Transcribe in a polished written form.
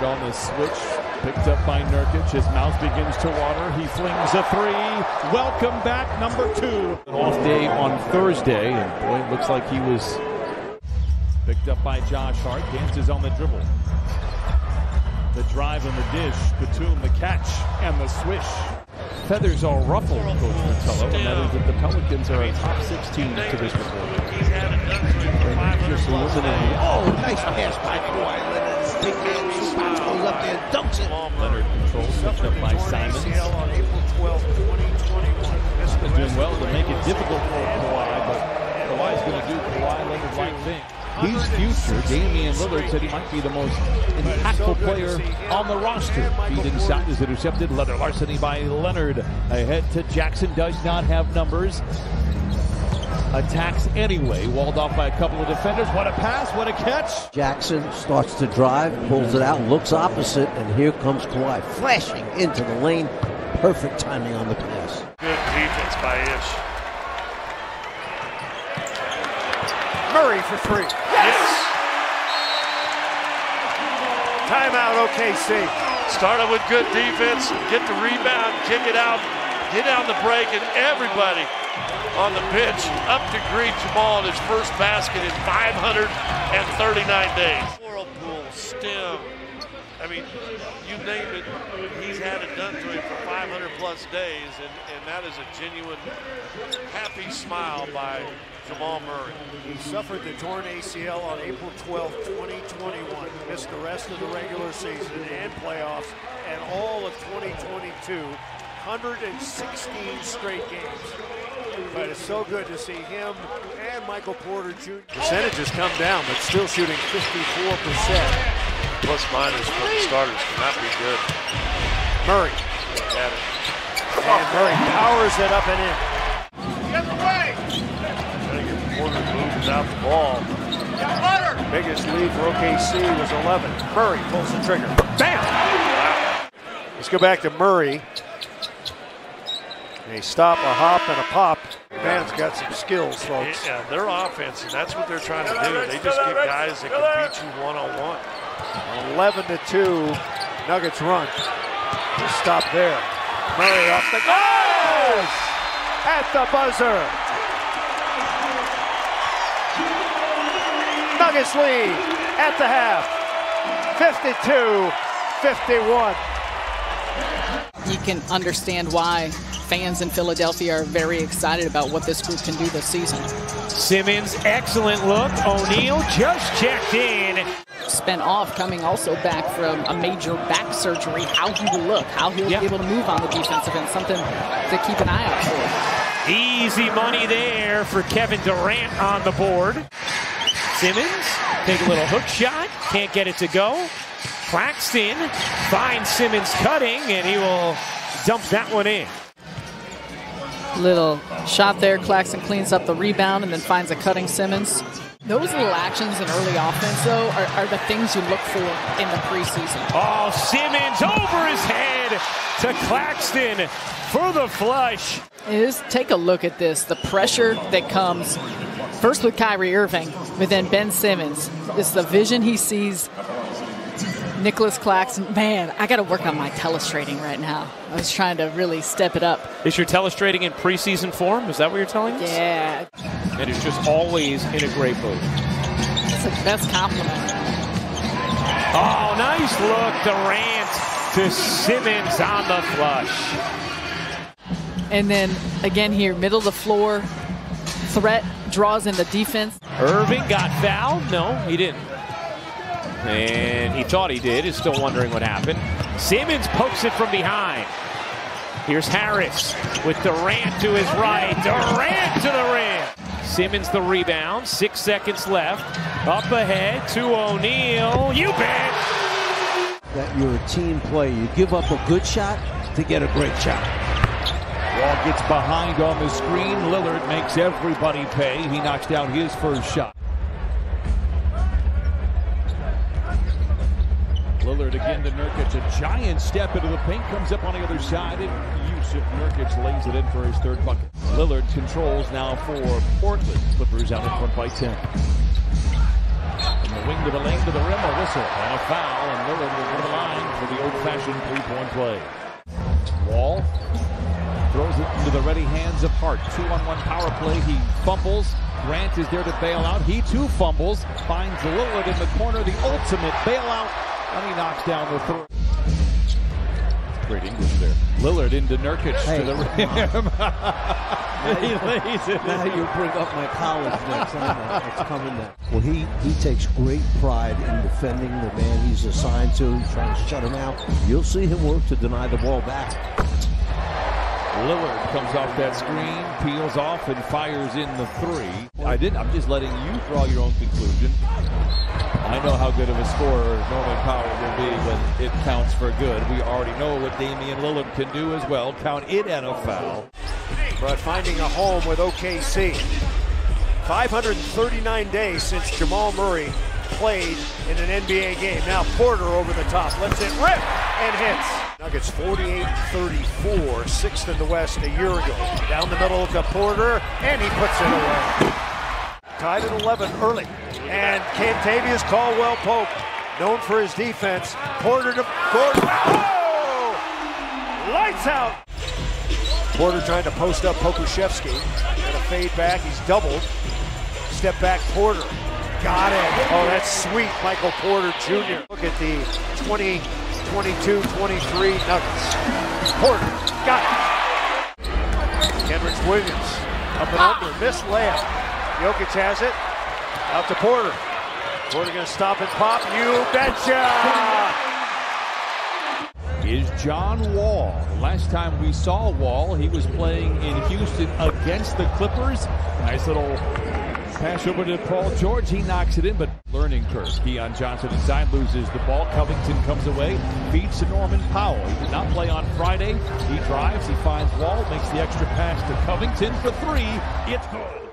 Leonard on the switch, picked up by Nurkic. His mouth begins to water. He flings a three. Welcome back, number two. An off day on Thursday, and boy, it looks like he was picked up by Josh Hart. Dances on the dribble. The drive and the dish, Batum, the catch, and the swish. Feathers are ruffled, Coach Fratello, and that is that the Pelicans are a top 16 to this report. Just eliminated. Oh, nice pass by Kawhi Leonard. Big man, shoots, goes up there, dunks it. Leonard controls, picked up by Simons. They're doing well to make it difficult for Kawhi, but Kawhi's going to do Kawhi Leonard-like things. He's future. Damian Lillard said he might be the most impactful player on the roster. Feeding shot is intercepted. Leather larceny by Leonard. Ahead to Jackson. Does not have numbers. Attacks anyway. Walled off by a couple of defenders. What a pass. What a catch. Jackson starts to drive. Pulls it out. Looks opposite. And here comes Kawhi. Flashing into the lane. Perfect timing on the pass. Good defense by Ish. Murray for three. Yes! Timeout, OKC. Started with good defense, get the rebound, kick it out, get on the break, and everybody on the pitch up to greet Jamal in his first basket in 539 days. Floral pool, stem, I mean, you name it, he's had it done to him for 500-plus days, and that is a genuine happy smile by Jamal Murray. He suffered the torn ACL on April 12, 2021. Missed the rest of the regular season and playoffs and all of 2022. 116 straight games. But it's so good to see him and Michael Porter Jr. Percentages come down, but still shooting 54%. Plus minus for the starters cannot be good. Murray. Got it. And Murray powers it up and in. The other way! Porter moves without the ball. Biggest lead for OKC was 11. Murray pulls the trigger. Bam! Wow. Let's go back to Murray. They stop, a hop, and a pop. Van's got some skills, folks. Yeah, their offense, and that's what they're trying to do. They just get guys that can beat you one-on-one. 11-2, Nuggets run. Just stop there. Murray off the glass! At the buzzer! Nuggets lead at the half, 52-51. You can understand why fans in Philadelphia are very excited about what this group can do this season. Simmons, excellent look. O'Neal just checked in. Spent off coming also back from a major back surgery. How he will look, how he'll be able to move on the defensive end, something to keep an eye out for. Easy money there for Kevin Durant on the board. Simmons, take a little hook shot, can't get it to go. Claxton finds Simmons cutting, and he will dump that one in. Little shot there, Claxton cleans up the rebound and then finds a cutting Simmons. Those little actions in early offense, though, are the things you look for in the preseason. Oh, Simmons over his head to Claxton for the flush. Take a look at this, the pressure that comes first with Kyrie Irving, but then Ben Simmons. It's the vision he sees. Nicholas Claxton, man, I got to work on my telestrating right now. I was trying to really step it up. Is your telestrating in preseason form? Is that what you're telling us? Yeah. And it's just always in a great mood. That's the best compliment. Oh, nice look. Durant to Simmons on the flush. And then, again here, middle of the floor. Threat draws in the defense. Irving got fouled. No, he didn't. And he thought he did. Is still wondering what happened. Simmons pokes it from behind. Here's Harris with Durant to his right. Durant to the rim. Simmons the rebound. 6 seconds left. Up ahead to O'Neal. You bet. That you're a team player. You give up a good shot to get a great shot. Wall gets behind on the screen. Lillard makes everybody pay. He knocks down his first shot. Lillard again to Nurkic. A giant step into the paint. Comes up on the other side. And Yusuf Nurkic lays it in for his third bucket. Lillard controls now for Portland. Clippers out in front by 10. Wing to the lane, to the rim, a whistle, and a foul, and Lillard will go to the line for the old-fashioned three-point play. Wall throws it into the ready hands of Hart. 2-on-1 power play, he fumbles. Grant is there to bail out. He, too, fumbles. Finds Lillard in the corner, the ultimate bailout, and he knocks down the third. Great English there. Lillard into Nurkic to the rim. Now you bring up my college next. It's coming now. Well, he takes great pride in defending the man he's assigned to. He's trying to shut him out. You'll see him work to deny the ball back. Lillard comes off that screen, peels off, and fires in the three. I'm just letting you draw your own conclusion. I know how good of a scorer Norman Powell will be when it counts for good. We already know what Damian Lillard can do as well. Count it at a foul. But finding a home with OKC. 539 days since Jamal Murray played in an NBA game. Now Porter over the top. Lets it rip and hits. Nuggets 48-34, sixth in the West a year ago. Down the middle to Porter, and he puts it away. Tied at 11 early. And Kentavius Caldwell-Pope, known for his defense. Porter to Porter. Oh! Lights out! Porter trying to post up Pokusevski. Got a fade back. He's doubled. Step back Porter. Got it. Oh, that's sweet, Michael Porter Jr. Look at the 22-23 Nuggets. Porter got it. Kendrick Williams up and under. Missed layup. Jokic has it. Out to Porter. Porter going to stop and pop. You betcha! Is John Wall. Last time we saw Wall, he was playing in Houston against the Clippers. Nice little pass over to Paul George. He knocks it in, but learning curve. Keon Johnson inside loses the ball. Covington comes away, feeds to Norman Powell. He did not play on Friday. He drives, he finds Wall, makes the extra pass to Covington for three. It's good.